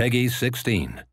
Peggy 16.